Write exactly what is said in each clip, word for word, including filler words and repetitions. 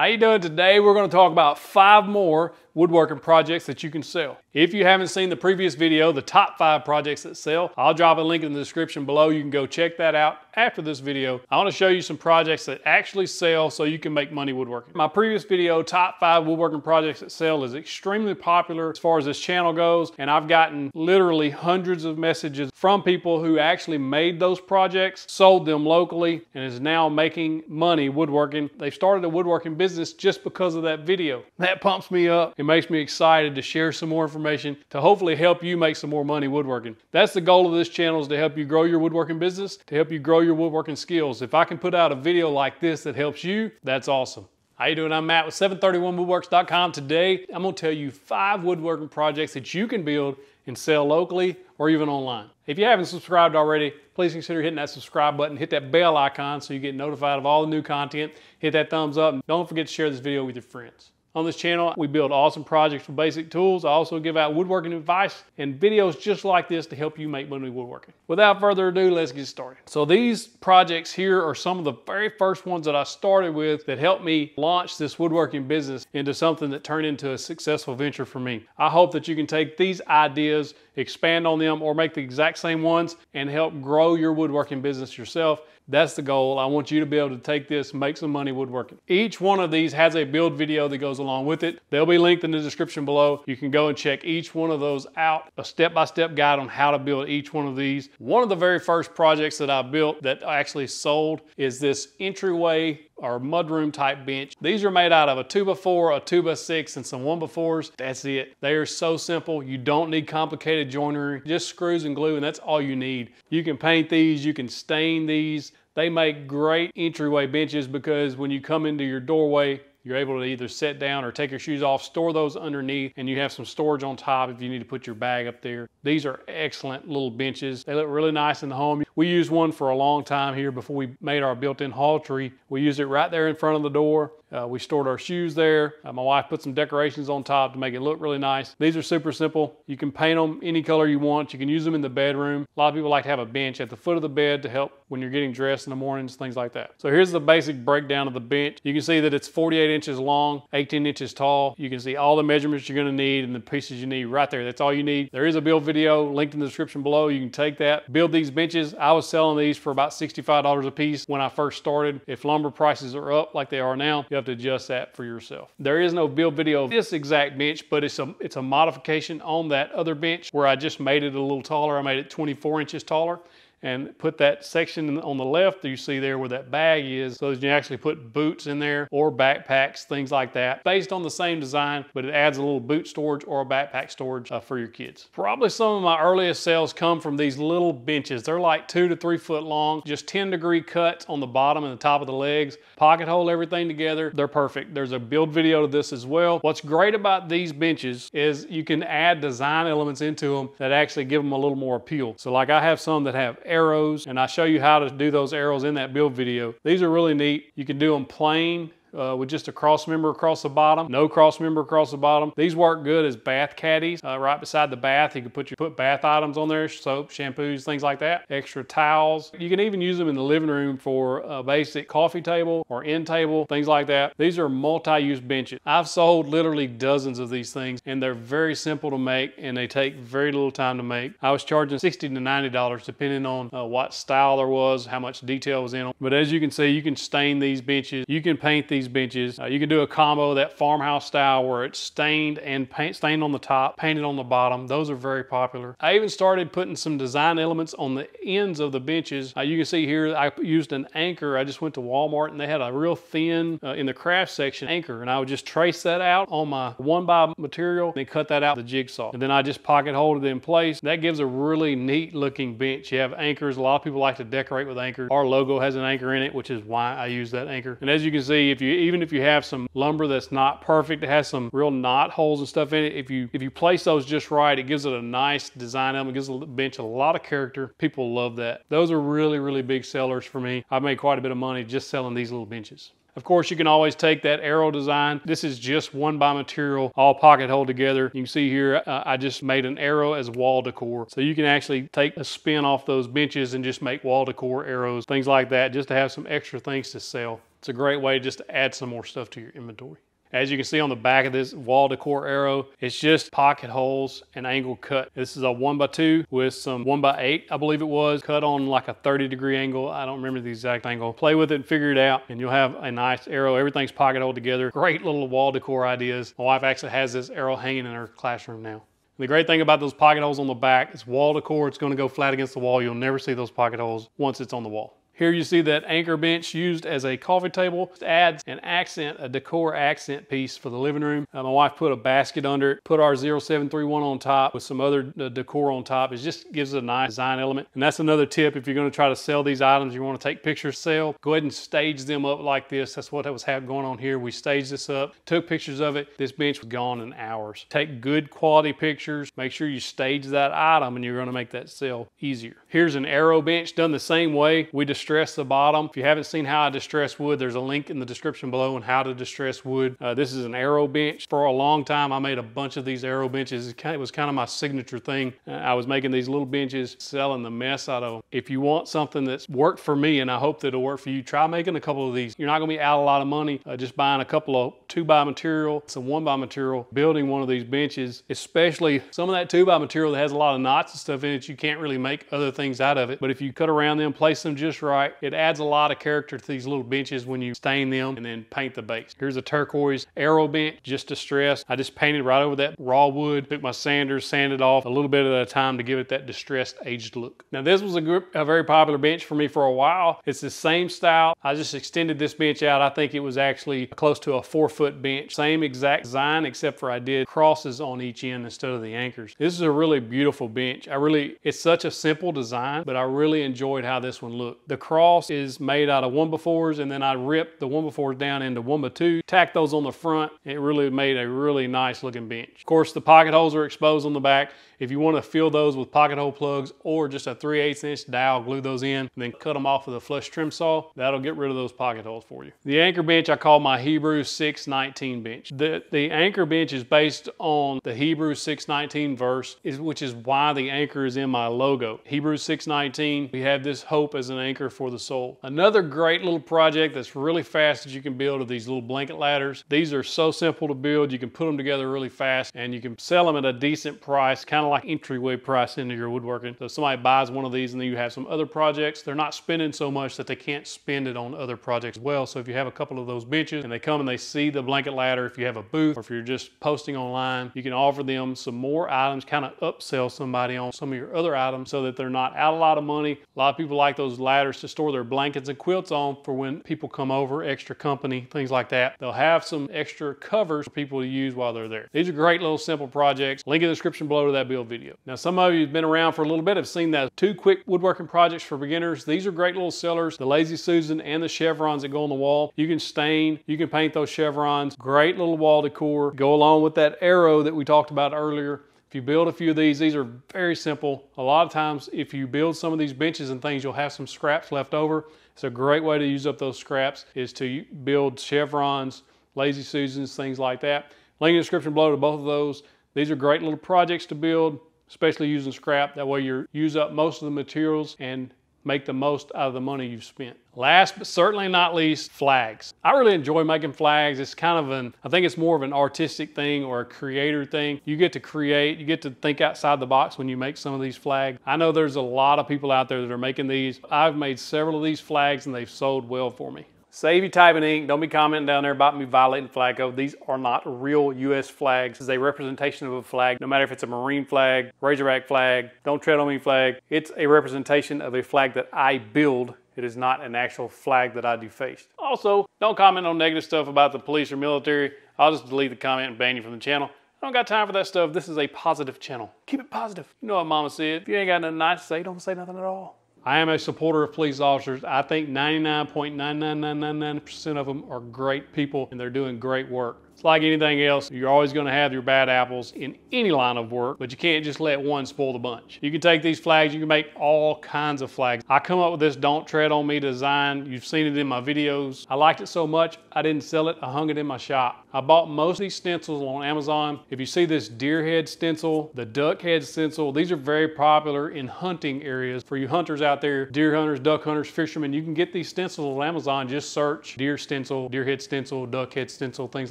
How you doing today? We're going to talk about five more woodworking projects that you can sell. If you haven't seen the previous video, the top five projects that sell, I'll drop a link in the description below. You can go check that out after this video. I want to show you some projects that actually sell so you can make money woodworking. My previous video, top five woodworking projects that sell, is extremely popular as far as this channel goes, and I've gotten literally hundreds of messages from people who actually made those projects, sold them locally, and is now making money woodworking. They've started a woodworking business just because of that video. That pumps me up. It makes me excited to share some more information to hopefully help you make some more money woodworking. That's the goal of this channel, is to help you grow your woodworking business, to help you grow your woodworking skills. If I can put out a video like this that helps you, that's awesome. How you doing? I'm Matt with seven thirty-one woodworks dot com. Today, I'm gonna tell you five woodworking projects that you can build and sell locally or even online. If you haven't subscribed already, please consider hitting that subscribe button, hit that bell icon so you get notified of all the new content, hit that thumbs up, and don't forget to share this video with your friends. On this channel, we build awesome projects with basic tools. I also give out woodworking advice and videos just like this to help you make money woodworking. Without further ado, let's get started. So these projects here are some of the very first ones that I started with that helped me launch this woodworking business into something that turned into a successful venture for me. I hope that you can take these ideas, expand on them, or make the exact same ones and help grow your woodworking business yourself. That's the goal. I want you to be able to take this, make some money woodworking. Each one of these has a build video that goes along with it. They'll be linked in the description below. You can go and check each one of those out, a step-by-step guide on how to build each one of these. One of the very first projects that I built that actually sold is this entryway or mudroom type bench. These are made out of a two by four, a two by six, and some one by fours. That's it. They are so simple. You don't need complicated joinery, just screws and glue, and that's all you need. You can paint these, you can stain these. They make great entryway benches because when you come into your doorway, you're able to either sit down or take your shoes off, store those underneath, and you have some storage on top if you need to put your bag up there. These are excellent little benches. They look really nice in the home. We used one for a long time here before we made our built-in hall tree. We used it right there in front of the door. Uh, we stored our shoes there. Uh, my wife put some decorations on top to make it look really nice. These are super simple. You can paint them any color you want. You can use them in the bedroom. A lot of people like to have a bench at the foot of the bed to help when you're getting dressed in the mornings, things like that. So here's the basic breakdown of the bench. You can see that it's forty-eight inches long, eighteen inches tall. You can see all the measurements you're gonna need and the pieces you need right there. That's all you need. There is a build video linked in the description below. You can take that, build these benches. I was selling these for about sixty-five dollars a piece when I first started. If lumber prices are up like they are now, you have to adjust that for yourself. There is no build video of this exact bench, but it's a, it's a modification on that other bench where I just made it a little taller. I made it twenty-four inches taller and put that section on the left that you see there where that bag is, so that you actually put boots in there or backpacks, things like that, based on the same design, but it adds a little boot storage or a backpack storage uh, for your kids. Probably some of my earliest sales come from these little benches. They're like two to three foot long, just ten degree cuts on the bottom and the top of the legs, pocket hole everything together. They're perfect. There's a build video to this as well. What's great about these benches is you can add design elements into them that actually give them a little more appeal. So like I have some that have arrows, and I show you how to do those arrows in that build video. These are really neat. You can do them plain uh, with just a cross member across the bottom, no cross member across the bottom. These work good as bath caddies. Uh, right beside the bath, you can put your put bath items on there, soap, shampoos, things like that, extra towels. You can even use them in the living room for a basic coffee table or end table, things like that. These are multi-use benches. I've sold literally dozens of these things, and they're very simple to make, and they take very little time to make. I was charging sixty to ninety dollars depending on uh, what style there was, how much detail was in them. But as you can see, you can stain these benches, you can paint these benches. Uh, you can do a combo, that farmhouse style where it's stained and paint stained on the top, painted on the bottom. Those are very popular. I even started putting some design elements on the ends of the benches. Uh, you can see here I used an anchor. I just went to Walmart and they had a real thin uh, in the craft section anchor, and I would just trace that out on my one by material and then cut that out with the jigsaw, and then I just pocket hold it in place. That gives a really neat looking bench. You have anchors. A lot of people like to decorate with anchors. Our logo has an anchor in it, which is why I use that anchor. And as you can see, if you even if you have some lumber that's not perfect, it has some real knot holes and stuff in it. If you if you place those just right, it gives it a nice design element. It gives the bench a lot of character. People love that. Those are really, really big sellers for me. I've made quite a bit of money just selling these little benches. Of course, you can always take that arrow design. This is just one by material, all pocket hole together. You can see here, uh, I just made an arrow as wall decor. So you can actually take a spin off those benches and just make wall decor arrows, things like that, just to have some extra things to sell. It's a great way just to add some more stuff to your inventory. As you can see on the back of this wall decor arrow, it's just pocket holes and angle cut. This is a one by two with some one by eight, I believe it was, cut on like a thirty degree angle. I don't remember the exact angle. Play with it and figure it out and you'll have a nice arrow. Everything's pocket hole together. Great little wall decor ideas. My wife actually has this arrow hanging in her classroom now. The great thing about those pocket holes on the back is wall decor, it's gonna go flat against the wall. You'll never see those pocket holes once it's on the wall. Here you see that anchor bench used as a coffee table. It adds an accent, a decor accent piece for the living room. Uh, my wife put a basket under it, put our zero seven three one on top with some other uh, decor on top. It just gives it a nice design element. And that's another tip, if you're gonna try to sell these items, you wanna take pictures, sell, go ahead and stage them up like this. That's what was going on here. We staged this up, took pictures of it. This bench was gone in hours. Take good quality pictures, make sure you stage that item and you're gonna make that sell easier. Here's an arrow bench done the same way. We destroyed distress the bottom. If you haven't seen how I distress wood, there's a link in the description below on how to distress wood. Uh, this is an arrow bench. For a long time, I made a bunch of these arrow benches. It was kind of my signature thing. Uh, I was making these little benches, selling the mess out of them. If you want something that's worked for me, and I hope that it'll work for you, try making a couple of these. You're not gonna be out a lot of money uh, just buying a couple of two by material, some one by material, building one of these benches, especially some of that two by material that has a lot of knots and stuff in it. You can't really make other things out of it. But if you cut around them, place them just right, it adds a lot of character to these little benches when you stain them and then paint the base. Here's a turquoise arrow bench, just distressed. I just painted right over that raw wood, took my sanders, sanded off a little bit at a time to give it that distressed, aged look. Now this was a, group, a very popular bench for me for a while. It's the same style. I just extended this bench out. I think it was actually close to a four foot bench. Same exact design, except for I did crosses on each end instead of the anchors. This is a really beautiful bench. I really, it's such a simple design, but I really enjoyed how this one looked. The cross is made out of one by fours, and then I ripped the one by fours down into one by two, tacked those on the front. It really made a really nice looking bench. Of course, the pocket holes are exposed on the back. If you want to fill those with pocket hole plugs or just a three eighths inch dowel, glue those in, and then cut them off with a flush trim saw. That'll get rid of those pocket holes for you. The anchor bench I call my Hebrew six nineteen bench. The, the anchor bench is based on the Hebrew six nineteen verse, which is why the anchor is in my logo. Hebrew six nineteen, we have this hope as an anchor for for the soul. Another great little project that's really fast that you can build are these little blanket ladders. These are so simple to build. You can put them together really fast and you can sell them at a decent price, kind of like entryway price into your woodworking. So if somebody buys one of these and then you have some other projects, they're not spending so much that they can't spend it on other projects as well. So if you have a couple of those benches and they come and they see the blanket ladder, if you have a booth or if you're just posting online, you can offer them some more items, kind of upsell somebody on some of your other items so that they're not out a lot of money. A lot of people like those ladders to store their blankets and quilts on for when people come over, extra company, things like that. They'll have some extra covers for people to use while they're there. These are great little simple projects. Link in the description below to that build video. Now, some of you have been around for a little bit have seen that two quick woodworking projects for beginners. These are great little sellers, the Lazy Susan and the chevrons that go on the wall. You can stain, you can paint those chevrons. Great little wall decor. Go along with that arrow that we talked about earlier. If you build a few of these, these are very simple. A lot of times, if you build some of these benches and things, you'll have some scraps left over. It's a great way to use up those scraps is to build chevrons, Lazy Susans, things like that. Link in the description below to both of those. These are great little projects to build, especially using scrap. That way you use up most of the materials and make the most out of the money you've spent. Last but certainly not least, flags. I really enjoy making flags. It's kind of an, I think it's more of an artistic thing or a creator thing. You get to create, you get to think outside the box when you make some of these flags. I know there's a lot of people out there that are making these. I've made several of these flags and they've sold well for me. Save your type and ink. Don't be commenting down there about me violating flag code. These are not real U S flags. This is a representation of a flag, no matter if it's a Marine flag, Razorback flag, Don't Tread on Me flag. It's a representation of a flag that I build. It is not an actual flag that I defaced. Also, don't comment on negative stuff about the police or military. I'll just delete the comment and ban you from the channel. I don't got time for that stuff. This is a positive channel. Keep it positive. You know what Mama said. If you ain't got nothing nice to say, don't say nothing at all. I am a supporter of police officers. I think ninety-nine point nine nine nine nine nine percent of them are great people and they're doing great work. It's like anything else, you're always going to have your bad apples in any line of work, but you can't just let one spoil the bunch. You can take these flags, you can make all kinds of flags. I come up with this Don't Tread on Me design. You've seen it in my videos. I liked it so much, I didn't sell it. I hung it in my shop. I bought most of these stencils on Amazon. If you see this deer head stencil, the duck head stencil, these are very popular in hunting areas. For you hunters out there, deer hunters, duck hunters, fishermen, you can get these stencils on Amazon. Just search deer stencil, deer head stencil, duck head stencil, things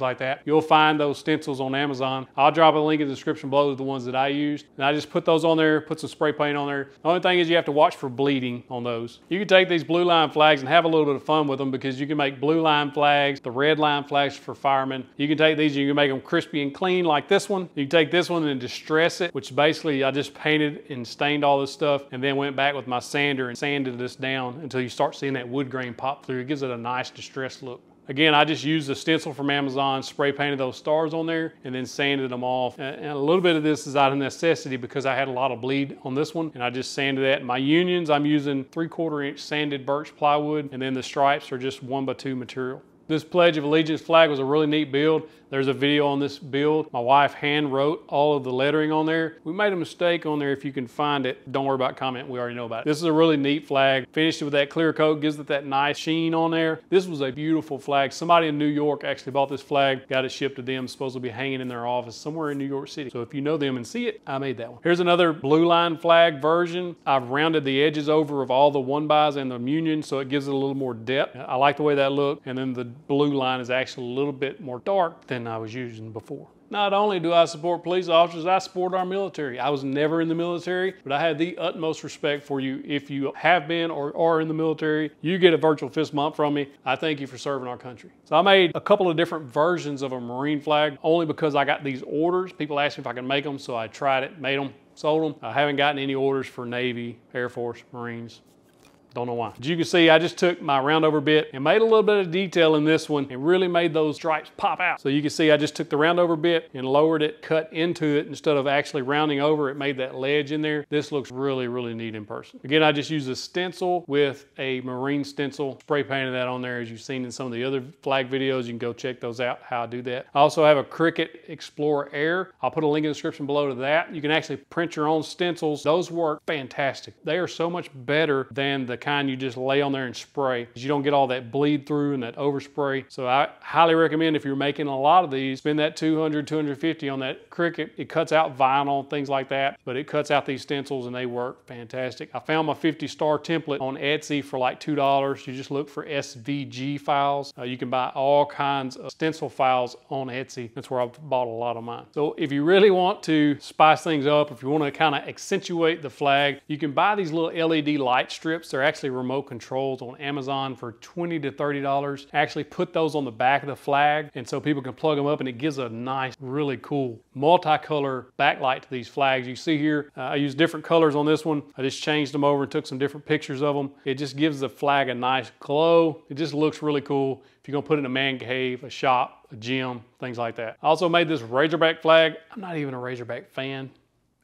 like that. You'll find those stencils on Amazon. I'll drop a link in the description below to the ones that I used. And I just put those on there, put some spray paint on there. The only thing is you have to watch for bleeding on those. You can take these blue line flags and have a little bit of fun with them because you can make blue line flags, the red line flags for firemen. You can take these and you can make them crispy and clean like this one. You can take this one and distress it, which basically I just painted and stained all this stuff and then went back with my sander and sanded this down until you start seeing that wood grain pop through. It gives it a nice distressed look. Again, I just used a stencil from Amazon, spray painted those stars on there, and then sanded them off. And a little bit of this is out of necessity because I had a lot of bleed on this one, and I just sanded that. My unions, I'm using three quarter inch sanded birch plywood, and then the stripes are just one by two material. This Pledge of Allegiance flag was a really neat build. There's a video on this build. My wife hand wrote all of the lettering on there. We made a mistake on there. If you can find it, don't worry about comment. We already know about it. This is a really neat flag. Finished it with that clear coat, gives it that nice sheen on there. This was a beautiful flag. Somebody in New York actually bought this flag, got it shipped to them, supposed to be hanging in their office somewhere in New York City. So if you know them and see it, I made that one. Here's another blue line flag version. I've rounded the edges over of all the one bys and the union, so it gives it a little more depth. I like the way that looked. And then the blue line is actually a little bit more dark than I was using before. Not only do I support police officers, I support our military. I was never in the military, but I have the utmost respect for you. If you have been or are in the military, you get a virtual fist bump from me. I thank you for serving our country. So I made a couple of different versions of a Marine flag only because I got these orders. People asked me if I could make them, so I tried it, made them, sold them. I haven't gotten any orders for Navy, Air Force, Marines. Don't know why. As you can see, I just took my roundover bit and made a little bit of detail in this one and really made those stripes pop out. So you can see I just took the roundover bit and lowered it, cut into it. Instead of actually rounding over, it made that ledge in there. This looks really, really neat in person. Again, I just used a stencil with a Marine stencil, spray painted that on there as you've seen in some of the other flag videos. You can go check those out, how I do that. I also have a Cricut Explore Air. I'll put a link in the description below to that. You can actually print your own stencils. Those work fantastic. They are so much better than the kind you just lay on there and spray. You don't get all that bleed through and that overspray. So I highly recommend if you're making a lot of these, spend that two hundred, two fifty on that Cricut. It cuts out vinyl, things like that, but it cuts out these stencils and they work fantastic. I found my fifty star template on Etsy for like two dollars. You just look for S V G files. Uh, you can buy all kinds of stencil files on Etsy. That's where I've bought a lot of mine. So if you really want to spice things up, if you want to kind of accentuate the flag, you can buy these little L E D light strips. They're actually remote controls on Amazon for twenty to thirty dollars. Actually put those on the back of the flag and so people can plug them up and it gives a nice, really cool multicolor backlight to these flags. You see here, uh, I used different colors on this one. I just changed them over and took some different pictures of them. It just gives the flag a nice glow. It just looks really cool. If you're gonna put it in a man cave, a shop, a gym, things like that. I also made this Razorback flag. I'm not even a Razorback fan,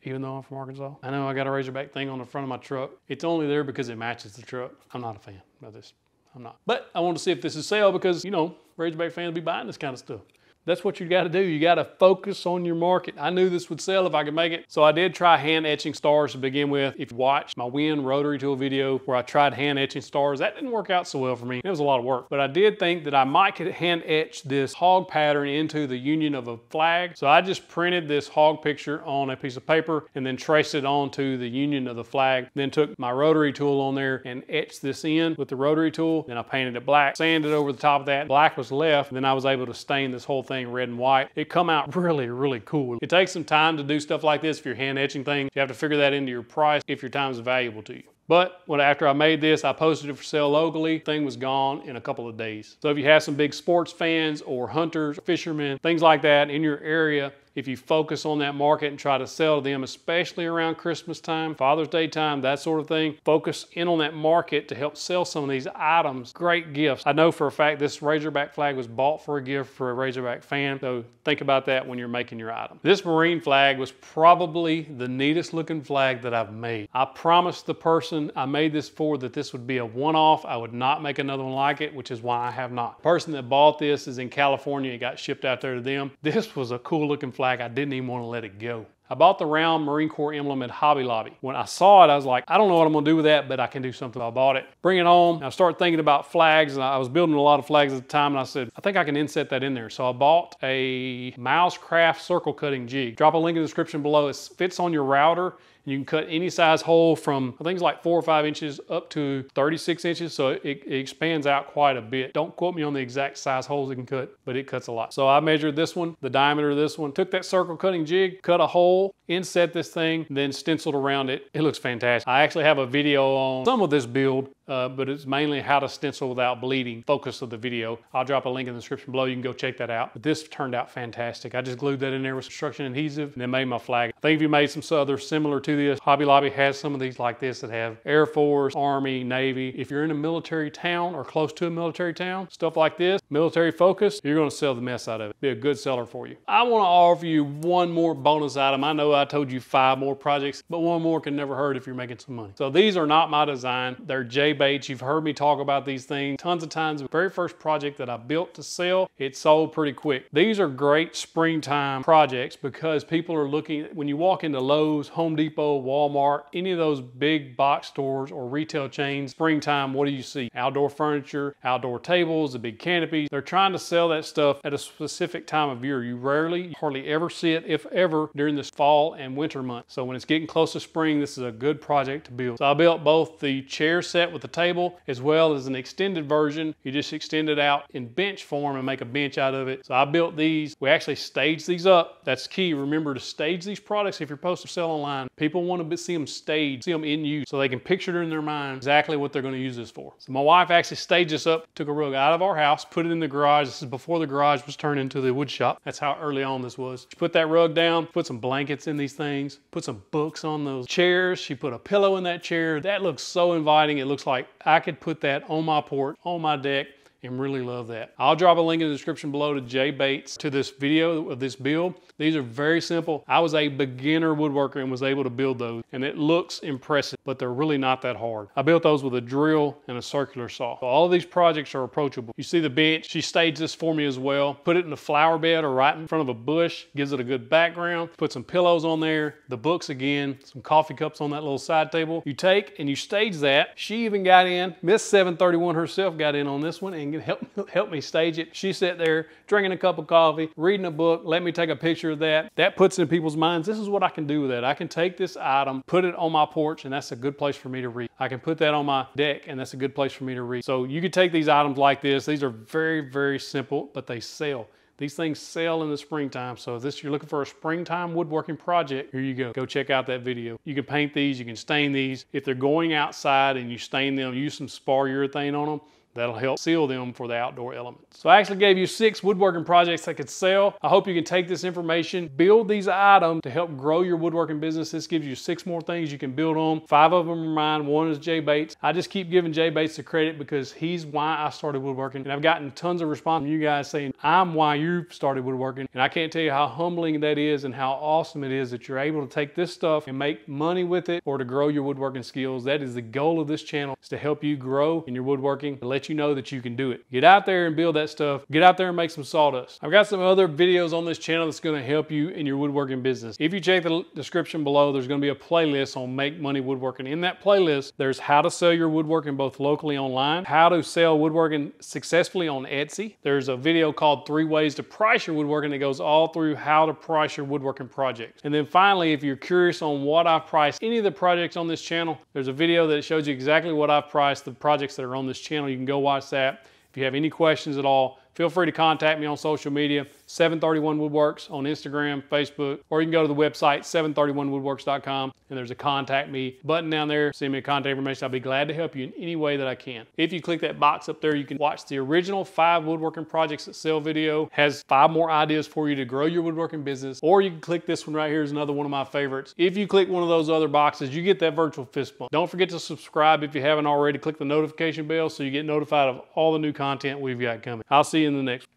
even though I'm from Arkansas. I know I got a Razorback thing on the front of my truck. It's only there because it matches the truck. I'm not a fan of this, I'm not. But I want to see if this is sale because, you know, Razorback fans be buying this kind of stuff. That's what you gotta do. You gotta focus on your market. I knew this would sell if I could make it. So I did try hand etching stars to begin with. If you watched my Win rotary tool video where I tried hand etching stars, that didn't work out so well for me. It was a lot of work, but I did think that I might could hand etch this hog pattern into the union of a flag. So I just printed this hog picture on a piece of paper and then traced it onto the union of the flag. Then took my rotary tool on there and etched this in with the rotary tool. Then I painted it black, sanded over the top of that. Black was left, and then I was able to stain this whole thing red and white. It come out really, really cool. It takes some time to do stuff like this. If you're hand etching things, you have to figure that into your price if your time is valuable to you. But when after I made this, I posted it for sale locally. Thing was gone in a couple of days. So if you have some big sports fans or hunters, fishermen, things like that in your area, If you focus on that market and try to sell to them, especially around Christmas time, Father's Day time, that sort of thing, focus in on that market to help sell some of these items. Great gifts. I know for a fact this Razorback flag was bought for a gift for a Razorback fan, so think about that when you're making your item. This Marine flag was probably the neatest looking flag that I've made. I promised the person I made this for that this would be a one-off. I would not make another one like it, which is why I have not. The person that bought this is in California. It got shipped out there to them. This was a cool looking flag. I didn't even want to let it go. I bought the round Marine Corps emblem at Hobby Lobby. When I saw it, I was like, I don't know what I'm gonna do with that, but I can do something. I bought it. Bring it home. I started thinking about flags, and I was building a lot of flags at the time, and I said, I think I can inset that in there. So I bought a Mousecraft circle cutting jig. Drop a link in the description below. It fits on your router. You can cut any size hole from things like four or five inches up to thirty-six inches, so it, it expands out quite a bit. Don't quote me on the exact size holes it can cut, but it cuts a lot. So I measured this one, the diameter of this one, took that circle cutting jig, cut a hole, inset this thing, then stenciled around it. It looks fantastic. I actually have a video on some of this build, uh, but it's mainly how to stencil without bleeding, focus of the video. I'll drop a link in the description below. You can go check that out. But this turned out fantastic. I just glued that in there with construction adhesive and then made my flag. I think if you made some other similar to this. Hobby Lobby has some of these like this that have Air Force, Army, Navy. If you're in a military town or close to a military town, stuff like this, military focus, you're gonna sell the mess out of it. Be a good seller for you. I wanna offer you one more bonus item. I know I told you five more projects, but one more can never hurt if you're making some money. So these are not my design. They're Jay Bates. You've heard me talk about these things tons of times. The very first project that I built to sell, it sold pretty quick. These are great springtime projects because people are looking, when you walk into Lowe's, Home Depot, Walmart, any of those big box stores or retail chains, springtime, what do you see? Outdoor furniture, outdoor tables, the big canopies. They're trying to sell that stuff at a specific time of year. You rarely, hardly ever see it, if ever, during this fall and winter months. So when it's getting close to spring, this is a good project to build. So I built both the chair set with the table as well as an extended version. You just extend it out in bench form and make a bench out of it. So I built these. We actually staged these up. That's key. Remember to stage these products if you're supposed to sell online. People want to see them staged, see them in use, so they can picture it in their mind exactly what they're going to use this for. So my wife actually staged this up, took a rug out of our house, put it in the garage. This is before the garage was turned into the wood shop. That's how early on this was. She put that rug down, put some blankets in these things, put some books on those chairs. She put a pillow in that chair. That looks so inviting. It looks like I could put that on my porch, on my deck, and really love that. I'll drop a link in the description below to Jay Bates, to this video of this build. These are very simple. I was a beginner woodworker and was able to build those, and it looks impressive, but they're really not that hard. I built those with a drill and a circular saw. So all of these projects are approachable. You see the bench, she staged this for me as well. Put it in a flower bed or right in front of a bush, gives it a good background. Put some pillows on there, the books again, some coffee cups on that little side table. You take and you stage that. She even got in, Miss seven thirty-one herself got in on this one and help help me stage it. She sat there drinking a cup of coffee, reading a book, let me take a picture of that. That puts in people's minds, this is what I can do with that. I can take this item, put it on my porch, and that's a good place for me to read. I can put that on my deck, and that's a good place for me to read. So you could take these items like this. These are very, very simple, but they sell. These things sell in the springtime, so if this, you're looking for a springtime woodworking project, here you go. Go check out that video. You can paint these, you can stain these. If they're going outside and you stain them, use some spar urethane on them. That'll help seal them for the outdoor element. So I actually gave you six woodworking projects that could sell. I hope you can take this information, build these items to help grow your woodworking business. This gives you six more things you can build on. Five of them are mine, one is Jay Bates. I just keep giving Jay Bates the credit because he's why I started woodworking. And I've gotten tons of response from you guys saying, I'm why you started woodworking. And I can't tell you how humbling that is and how awesome it is that you're able to take this stuff and make money with it or to grow your woodworking skills. That is the goal of this channel, is to help you grow in your woodworking, to let you know that you can do it. Get out there and build that stuff. Get out there and make some sawdust. I've got some other videos on this channel that's going to help you in your woodworking business. If you check the description below, there's going to be a playlist on Make Money Woodworking. In that playlist, there's how to sell your woodworking both locally online, how to sell woodworking successfully on Etsy. There's a video called Three Ways to Price Your Woodworking that goes all through how to price your woodworking projects. And then finally, if you're curious on what I've priced any of the projects on this channel, there's a video that shows you exactly what I've priced the projects that are on this channel. You can go watch that. If you have any questions at all, Feel free to contact me on social media, seven thirty-one Woodworks on Instagram, Facebook, or you can go to the website, seven thirty-one woodworks dot com, and there's a contact me button down there. Send me a contact information. I'll be glad to help you in any way that I can. If you click that box up there, you can watch the original five woodworking projects that sell video. Has five more ideas for you to grow your woodworking business, or you can click this one right here, is another one of my favorites. If you click one of those other boxes, you get that virtual fist bump. Don't forget to subscribe if you haven't already. Click the notification bell so you get notified of all the new content we've got coming. I'll see you in the next one.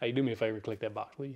Hey, do me a favor, click that box, will you?